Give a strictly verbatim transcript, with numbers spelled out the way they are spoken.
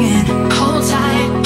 in. Hold tight.